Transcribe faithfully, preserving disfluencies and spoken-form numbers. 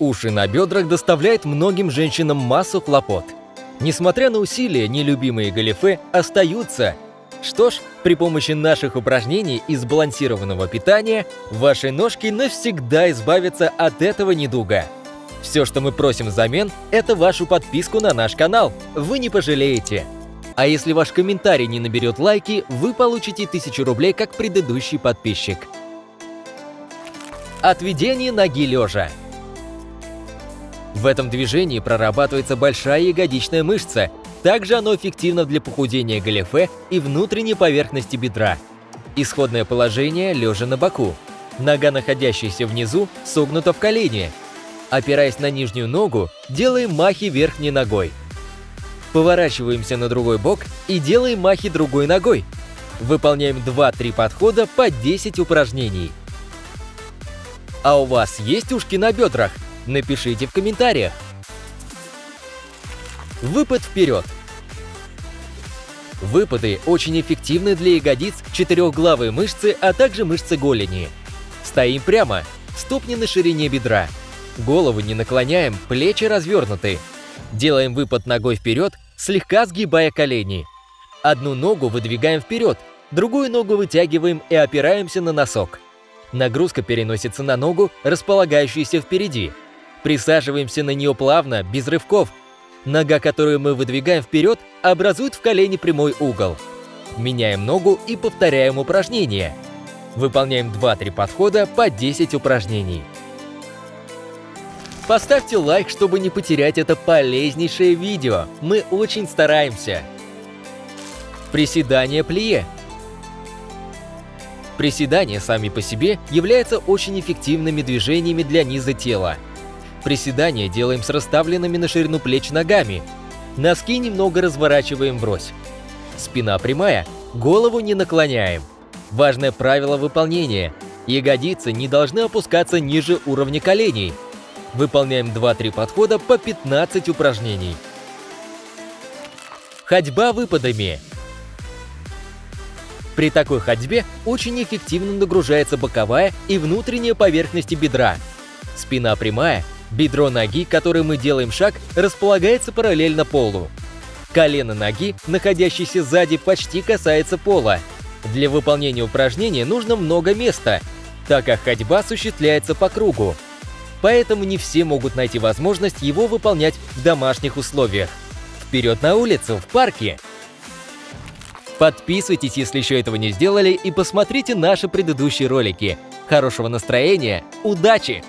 Уши на бедрах доставляет многим женщинам массу хлопот. Несмотря на усилия, нелюбимые галифе остаются. Что ж, при помощи наших упражнений и сбалансированного питания ваши ножки навсегда избавятся от этого недуга. Все, что мы просим взамен, это вашу подписку на наш канал. Вы не пожалеете. А если ваш комментарий не наберет лайки, вы получите тысячу рублей, как предыдущий подписчик. Отведение ноги лежа. В этом движении прорабатывается большая ягодичная мышца. Также оно эффективно для похудения галифе и внутренней поверхности бедра. Исходное положение лежа на боку. Нога, находящаяся внизу, согнута в колени. Опираясь на нижнюю ногу, делаем махи верхней ногой. Поворачиваемся на другой бок и делаем махи другой ногой. Выполняем два-три подхода по десять упражнений. А у вас есть ушки на бедрах? Напишите в комментариях. Выпад вперед. Выпады очень эффективны для ягодиц, четырехглавой мышцы, а также мышцы голени. Стоим прямо, ступни на ширине бедра. Голову не наклоняем, плечи развернуты. Делаем выпад ногой вперед, слегка сгибая колени. Одну ногу выдвигаем вперед, другую ногу вытягиваем и опираемся на носок. Нагрузка переносится на ногу, располагающуюся впереди. Присаживаемся на нее плавно, без рывков. Нога, которую мы выдвигаем вперед, образует в колене прямой угол. Меняем ногу и повторяем упражнение. Выполняем два-три подхода по десять упражнений. Поставьте лайк, чтобы не потерять это полезнейшее видео. Мы очень стараемся. Приседания плие. Приседания сами по себе являются очень эффективными движениями для низа тела. Приседания делаем с расставленными на ширину плеч ногами. Носки немного разворачиваем врозь. Спина прямая, голову не наклоняем. Важное правило выполнения. Ягодицы не должны опускаться ниже уровня коленей. Выполняем два-три подхода по пятнадцать упражнений. Ходьба выпадами. При такой ходьбе очень эффективно нагружается боковая и внутренняя поверхности бедра. Спина прямая, бедро ноги, которой мы делаем шаг, располагается параллельно полу. Колено ноги, находящееся сзади, почти касается пола. Для выполнения упражнения нужно много места, так как ходьба осуществляется по кругу. Поэтому не все могут найти возможность его выполнять в домашних условиях. Вперед на улицу, в парке! Подписывайтесь, если еще этого не сделали, и посмотрите наши предыдущие ролики. Хорошего настроения, удачи!